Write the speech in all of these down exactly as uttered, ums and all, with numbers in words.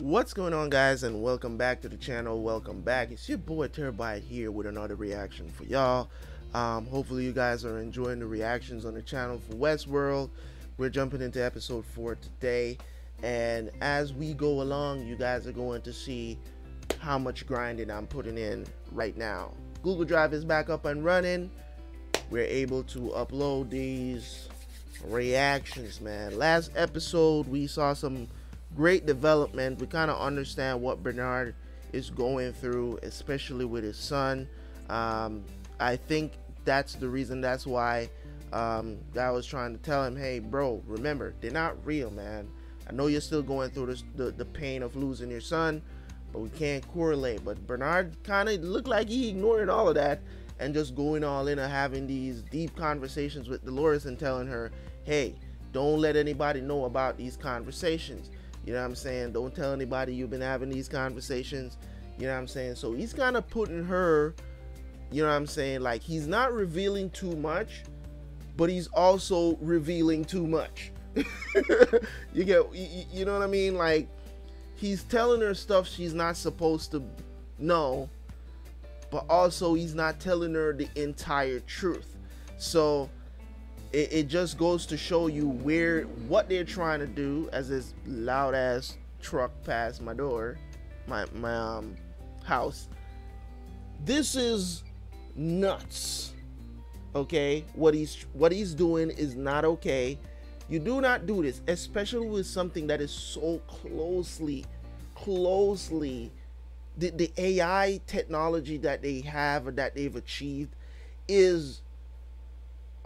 What's going on, guys, and welcome back to the channel. Welcome back. It's your boy Terabyte here with another reaction for y'all. Um hopefully you guys are enjoying the reactions on the channel for Westworld. We're jumping into episode four today, and as we go along, you guys are going to see how much grinding I'm putting in right now. Google Drive is back up and running. We're able to upload these reactions, man. Last episode we saw some great development. We kind of understand what Bernard is going through, especially with his son. um I think that's the reason, that's why um I was trying to tell him, hey bro, remember, they're not real, man. I know you're still going through this, the, the pain of losing your son, but we can't correlate. But Bernard kind of looked like he ignored all of that and just going all in and having these deep conversations with Dolores and telling her, hey, don't let anybody know about these conversations. You know what I'm saying? Don't tell anybody you've been having these conversations. You know what I'm saying? So he's kind of putting her, you know what I'm saying? Like, he's not revealing too much, but he's also revealing too much. You get, you, you know what I mean? Like, he's telling her stuff she's not supposed to know, but also he's not telling her the entire truth. So It, it just goes to show you where, what they're trying to do. As this loud ass truck passed my door, my my um, house. This is nuts. Okay, what he's what he's doing is not okay. You do not do this, especially with something that is so closely, closely, the the A I technology that they have or that they've achieved is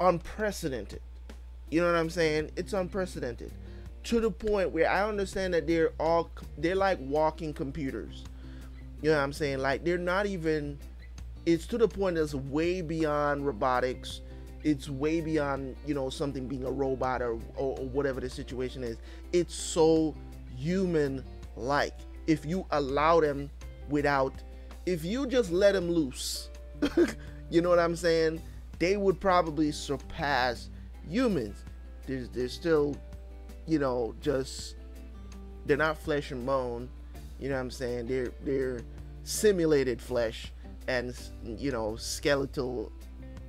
unprecedented. You know what I'm saying? It's unprecedented to the point where I understand that they're all they're like walking computers. You know what I'm saying? Like, they're not even, it's to the point that's way beyond robotics. It's way beyond, you know, something being a robot or, or, or whatever the situation is. It's so human like if you allow them, without, if you just let them loose. You know what I'm saying? They would probably surpass humans. There's, they're still, you know, just, they're not flesh and bone. You know what I'm saying? They're, they're simulated flesh and, you know, skeletal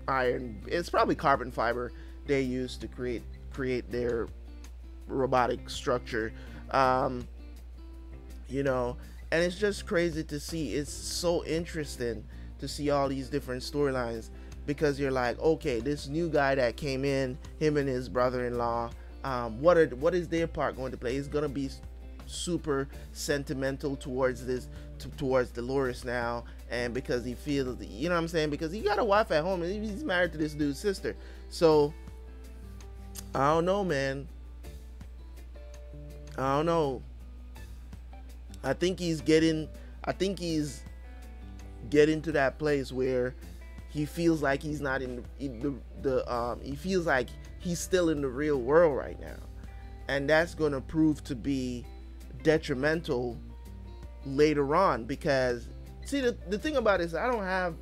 iron. It's probably carbon fiber they use to create, create their robotic structure. Um, you know, and it's just crazy to see. It's so interesting to see all these different storylines, because you're like, okay, this new guy that came in, him and his brother-in-law, um, what are what is their part going to play? He's gonna be super sentimental towards this, towards Dolores now, and because he feels, you know what I'm saying, because he got a wife at home and he's married to this dude's sister. So I don't know, man. I don't know. I think he's getting, I think he's getting to that place where he feels like he's not in the, the, the um, he feels like he's still in the real world right now. And that's going to prove to be detrimental later on, because see, the, the thing about it is, I don't have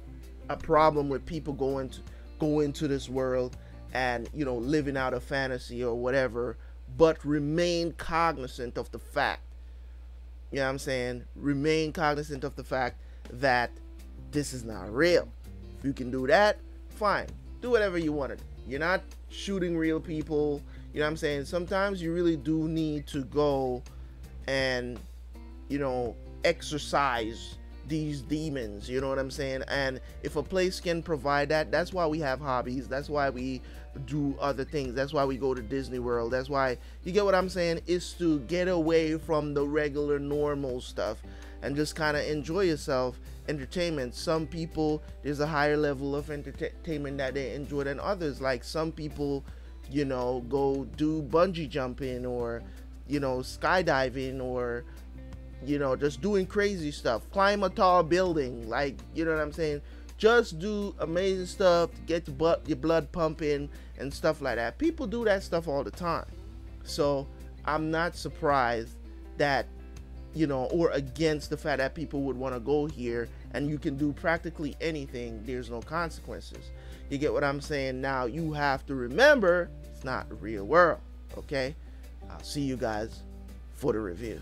a problem with people going to go into this world and, you know, living out a fantasy or whatever, but remain cognizant of the fact, you know what I'm saying? Remain cognizant of the fact that this is not real. You can do that, fine, do whatever you want to do. You're not shooting real people, you know what I'm saying? Sometimes you really do need to go and, you know, exercise these demons, you know what I'm saying? And if a place can provide that, that's why we have hobbies, that's why we do other things, that's why we go to Disney World, that's why, you get what I'm saying, is to get away from the regular normal stuff and just kind of enjoy yourself. Entertainment, some people, there's a higher level of entertainment that they enjoy than others. Like, some people, you know, go do bungee jumping or, you know, skydiving, or, you know, just doing crazy stuff, climb a tall building, like, you know what I'm saying? Just do amazing stuff to get your, butt, your blood pumping and stuff like that. People do that stuff all the time, so I'm not surprised that, you know, or against the fact that people would want to go here, and you can do practically anything, there's no consequences. You get what I'm saying? Now you have to remember, it's not the real world. Okay, I'll see you guys for the review.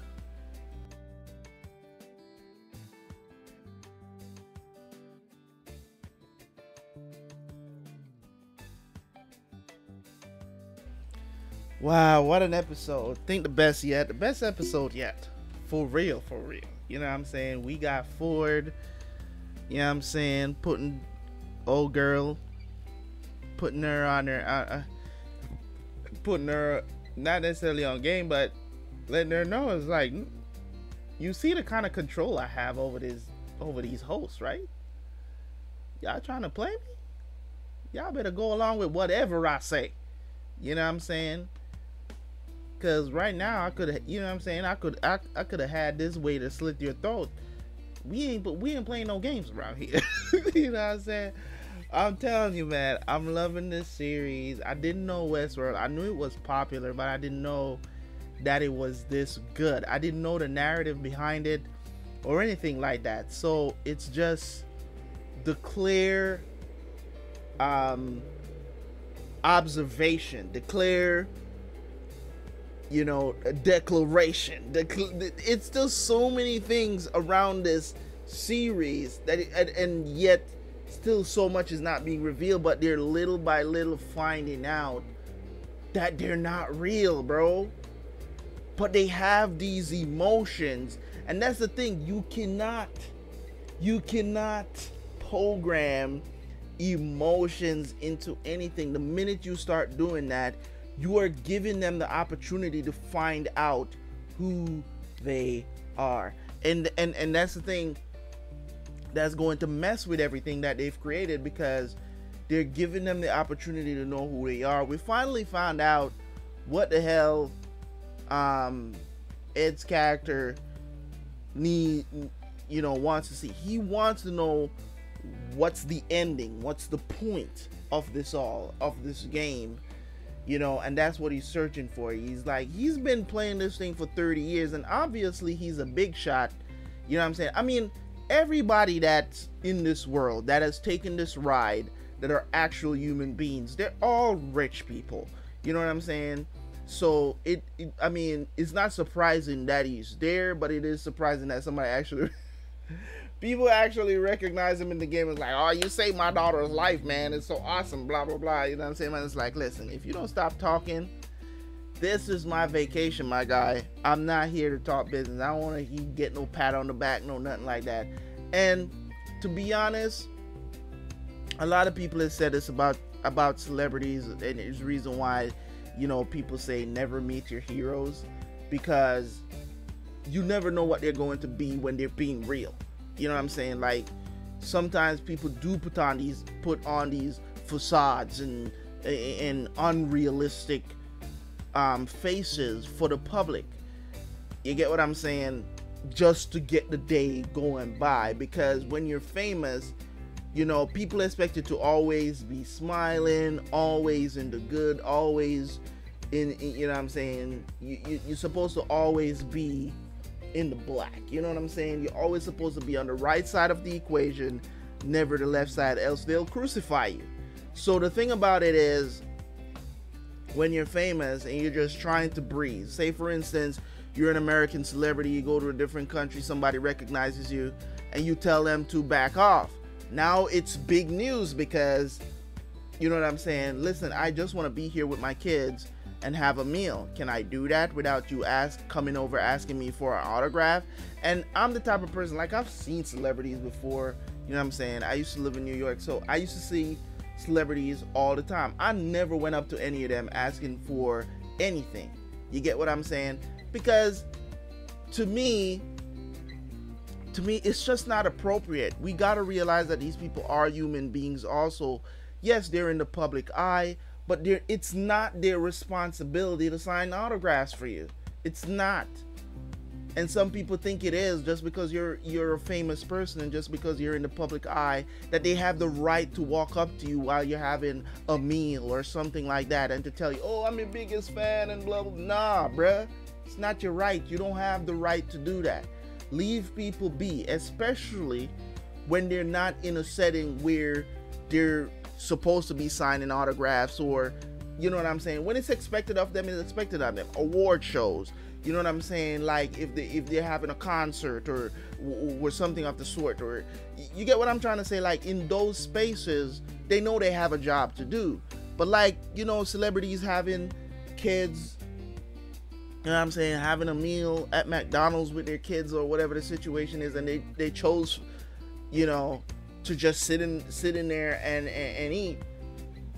Wow, what an episode. I think the best yet. The best episode yet. For real, for real. You know what I'm saying? We got Ford, you know what I'm saying, putting old girl, putting her on her, uh, putting her, not necessarily on game, but letting her know it's like, you see the kind of control I have over this, over these hosts, right? Y'all trying to play me? Y'all better go along with whatever I say. You know what I'm saying? Because right now I could, you know what I'm saying, I could, I, I could have had this way to slit your throat. We ain't, but we ain't playing no games around here. You know what I'm saying? I'm telling you, man, I'm loving this series. I didn't know Westworld. I knew it was popular, but I didn't know that it was this good. I didn't know the narrative behind it or anything like that. So it's just the clear um, observation, the clear, you know, a declaration. It's still so many things around this series that, it, and, and yet still so much is not being revealed, but they're little by little finding out that they're not real, bro. But they have these emotions. And that's the thing, you cannot, you cannot program emotions into anything. The minute you start doing that, you are giving them the opportunity to find out who they are. And, and, and that's the thing that's going to mess with everything that they've created, because they're giving them the opportunity to know who they are. We finally found out what the hell um, Ed's character need, you know, wants to see. He wants to know what's the ending, what's the point of this all, of this game. You know, and that's what he's searching for. He's like, he's been playing this thing for thirty years, and obviously he's a big shot. You know what I'm saying? I mean, everybody that's in this world that has taken this ride, that are actual human beings, they're all rich people. You know what I'm saying? So it, it I mean, it's not surprising that he's there, but it is surprising that somebody actually, people actually recognize him in the game. It's like, oh, you saved my daughter's life, man. It's so awesome, blah, blah, blah. You know what I'm saying, man? It's like, listen, if you don't stop talking, this is my vacation, my guy. I'm not here to talk business. I don't want to get no pat on the back, no nothing like that. And to be honest, a lot of people have said this about, about celebrities, and it's the reason why, you know, people say never meet your heroes, because you never know what they're going to be when they're being real. You know what I'm saying? Like, sometimes people do put on these put on these facades and and unrealistic um, faces for the public. You get what I'm saying? Just to get the day going by, because when you're famous, you know, people expect you to always be smiling, always in the good, always in, in you know what I'm saying? You, you, you're supposed to always be in the black. You know what I'm saying? You're always supposed to be on the right side of the equation, never the left side, else they'll crucify you. So the thing about it is, when you're famous and you're just trying to breathe, say for instance, you're an American celebrity, you go to a different country, somebody recognizes you, and you tell them to back off. Now it's big news, because, you know what I'm saying, listen, I just want to be here with my kids and have a meal. Can I do that without you ask coming over asking me for an autograph? And I'm the type of person, like, I've seen celebrities before, you know what I'm saying? I used to live in New York, so I used to see celebrities all the time. I never went up to any of them asking for anything. You get what I'm saying? Because to me, to me, it's just not appropriate. We gotta realize that these people are human beings also. Yes, they're in the public eye, but it's not their responsibility to sign autographs for you. It's not. And some people think it is, just because you're you're a famous person and just because you're in the public eye, that they have the right to walk up to you while you're having a meal or something like that and to tell you, oh, I'm your biggest fan and blah, blah. Nah, bruh. It's not your right. You don't have the right to do that. Leave people be, especially when they're not in a setting where they're supposed to be signing autographs, or, you know what I'm saying, when it's expected of them, it's expected of them. Award shows, you know what I'm saying, like if they if they're having a concert or or something of the sort, or you get what I'm trying to say, like in those spaces they know they have a job to do. But like, you know, celebrities having kids, you know what I'm saying, having a meal at McDonald's with their kids or whatever the situation is, and they, they chose, you know, to just sit in sit in there and, and, and eat.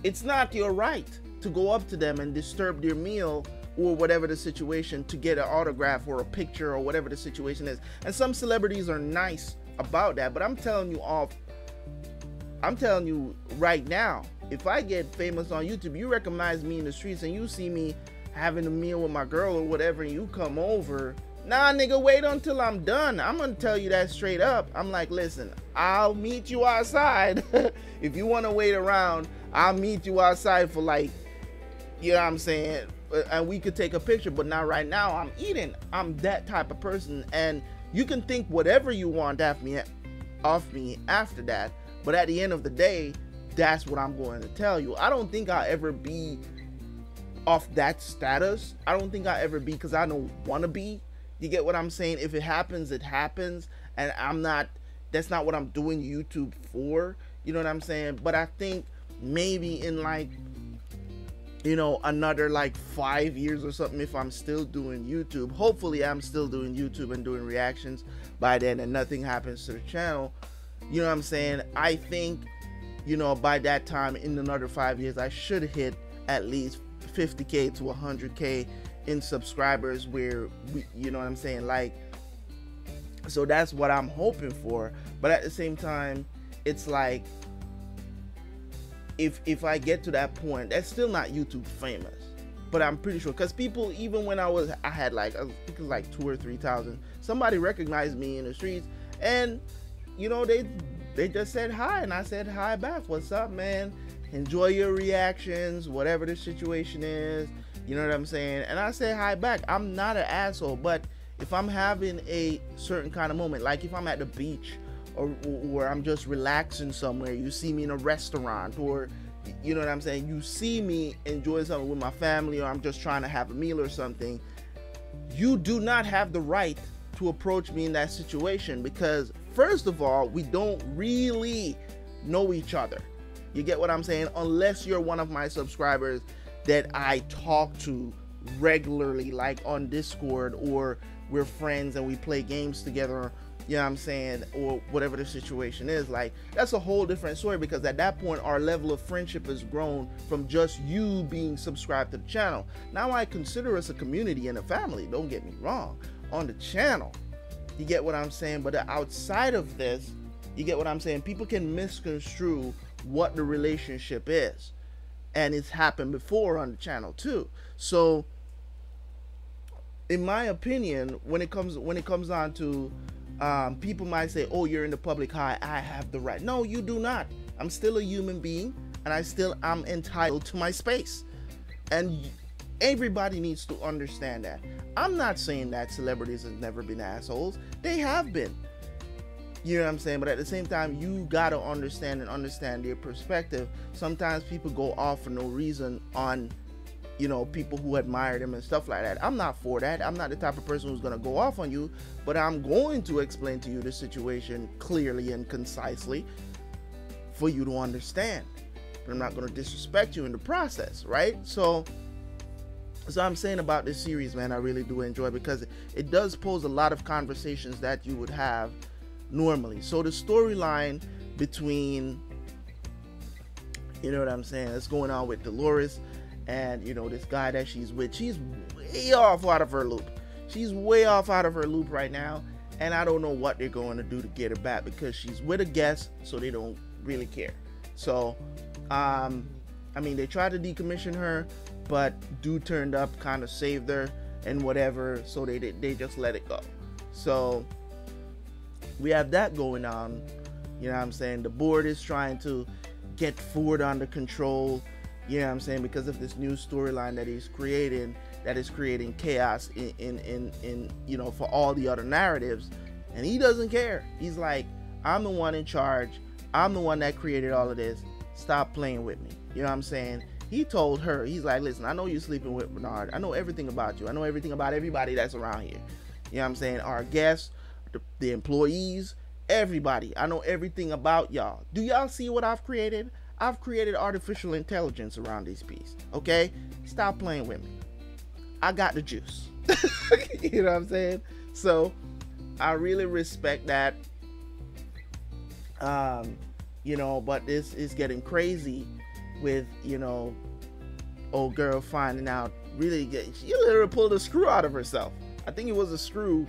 It's not your right to go up to them and disturb their meal or whatever the situation to get an autograph or a picture or whatever the situation is. And some celebrities are nice about that, but I'm telling you off, I'm telling you right now, if I get famous on YouTube, you recognize me in the streets and you see me having a meal with my girl or whatever, and you come over, nah, nigga, wait until I'm done. I'm gonna tell you that straight up. I'm like, listen, I'll meet you outside. If you wanna wait around, I'll meet you outside for, like, you know what I'm saying? And we could take a picture, but not right now. I'm eating. I'm that type of person. And you can think whatever you want off me, off me after that. But at the end of the day, that's what I'm going to tell you. I don't think I'll ever be off that status. I don't think I'll ever be, because I don't want to be. You get what I'm saying? If it happens, it happens. And I'm not, that's not what I'm doing YouTube for. You know what I'm saying? But I think maybe in, like, you know, another like five years or something, if I'm still doing YouTube, hopefully I'm still doing YouTube and doing reactions by then and nothing happens to the channel, you know what I'm saying, I think, you know, by that time, in another five years, I should hit at least fifty K to one hundred K in subscribers, where we, you know what I'm saying, like, so that's what I'm hoping for. But at the same time, it's like, If, if I get to that point, that's still not YouTube famous, but I'm pretty sure, because people, even when I was, I had like, I think it was like two or three thousand, somebody recognized me in the streets, and, you know, they they just said hi, and I said hi back, what's up, man, enjoy your reactions, whatever the situation is, you know what I'm saying, and I say hi back. I'm not an asshole. But if I'm having a certain kind of moment, like if I'm at the beach, Or, or I'm just relaxing somewhere, you see me in a restaurant, or, you know what I'm saying, you see me enjoying something with my family, or I'm just trying to have a meal or something, you do not have the right to approach me in that situation, because first of all, we don't really know each other. You get what I'm saying? Unless you're one of my subscribers that I talk to regularly, like on Discord, or we're friends and we play games together, you know what I'm saying, or whatever the situation is, like, that's a whole different story, because at that point, our level of friendship has grown from just you being subscribed to the channel. Now I consider us a community and a family, don't get me wrong, on the channel, you get what I'm saying, but outside of this, you get what I'm saying, people can misconstrue what the relationship is, and it's happened before on the channel too. So, in my opinion, when it comes, when it comes on to, Um, people might say, oh, you're in the public eye, I have the right. No, you do not. I'm still a human being, and I still am entitled to my space. And everybody needs to understand that. I'm not saying that celebrities have never been assholes. They have been. You know what I'm saying? But at the same time, you got to understand and understand their perspective. Sometimes people go off for no reason on, you know, people who admire them and stuff like that. I'm not for that. I'm not the type of person who's going to go off on you, but I'm going to explain to you the situation clearly and concisely for you to understand. But I'm not going to disrespect you in the process, right? So, so I'm saying about this series, man, I really do enjoy, because it does pose a lot of conversations that you would have normally. So the storyline between, you know what I'm saying, that's going on with Dolores, and, you know, this guy that she's with, she's way off out of her loop. She's way off out of her loop right now. And I don't know what they're going to do to get her back, because she's with a guest, so they don't really care. So, um, I mean, they tried to decommission her, but dude turned up, kind of saved her and whatever. So they, they just let it go. So we have that going on. You know what I'm saying? The board is trying to get Ford under control. You know what I'm saying? Because of this new storyline that he's creating, that is creating chaos in, in, in, in, you know, for all the other narratives. And he doesn't care. He's like, I'm the one in charge. I'm the one that created all of this. Stop playing with me. You know what I'm saying? He told her, he's like, listen, I know you're sleeping with Bernard. I know everything about you. I know everything about everybody that's around here. You know what I'm saying? Our guests, the, the employees, everybody. I know everything about y'all. Do y'all see what I've created? I've created artificial intelligence around this piece, okay? Stop playing with me. I got the juice. You know what I'm saying? So I really respect that. Um, you know, but this is getting crazy with, you know, old girl finding out. Really, she literally pulled a screw out of herself. I think it was a screw,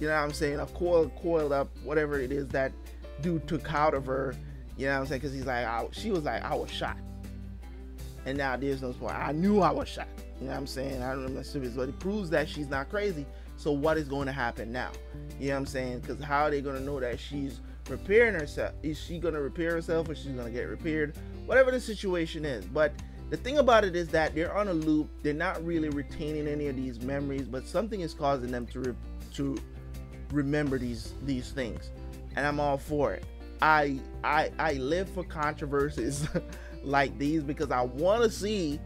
you know what I'm saying, a coil coiled up, whatever it is that dude took out of her, you know what I'm saying, because he's like, I, she was like, I was shot. And now there's no point. I knew I was shot. You know what I'm saying? I don't know, but it proves that she's not crazy. So what is going to happen now? You know what I'm saying? Because how are they going to know that she's repairing herself? Is she going to repair herself, or she's going to get repaired? Whatever the situation is. But the thing about it is that they're on a loop. They're not really retaining any of these memories, but something is causing them to re to remember these these things. And I'm all for it. I I I live for controversies like these, because I want to see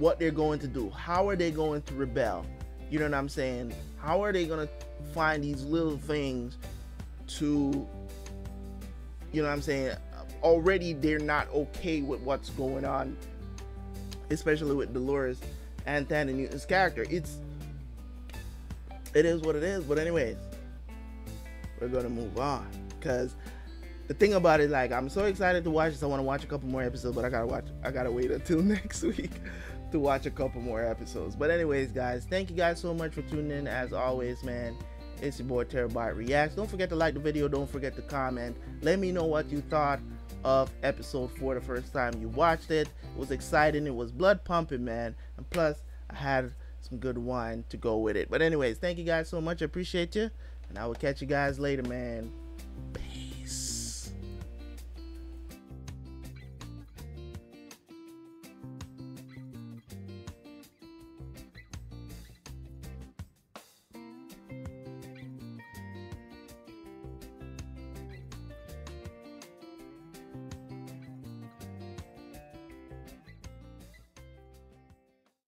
what they're going to do. How are they going to rebel? You know what I'm saying? How are they going to find these little things to, you know what I'm saying? Already they're not okay with what's going on, especially with Dolores and Thandie Newton's character. It's, it is what it is. But anyways, we're gonna move on, because the thing about it, like, I'm so excited to watch this. I want to watch a couple more episodes, but I gotta watch. I gotta wait until next week to watch a couple more episodes. But anyways, guys, thank you guys so much for tuning in. As always, man, it's your boy Terabyte Reacts. Don't forget to like the video. Don't forget to comment. Let me know what you thought of episode four the first time you watched it. It was exciting. It was blood pumping, man. And plus, I had some good wine to go with it. But anyways, thank you guys so much. I appreciate you. And I will catch you guys later, man. Bam.